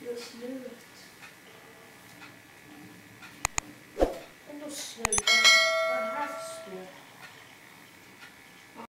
Just do it.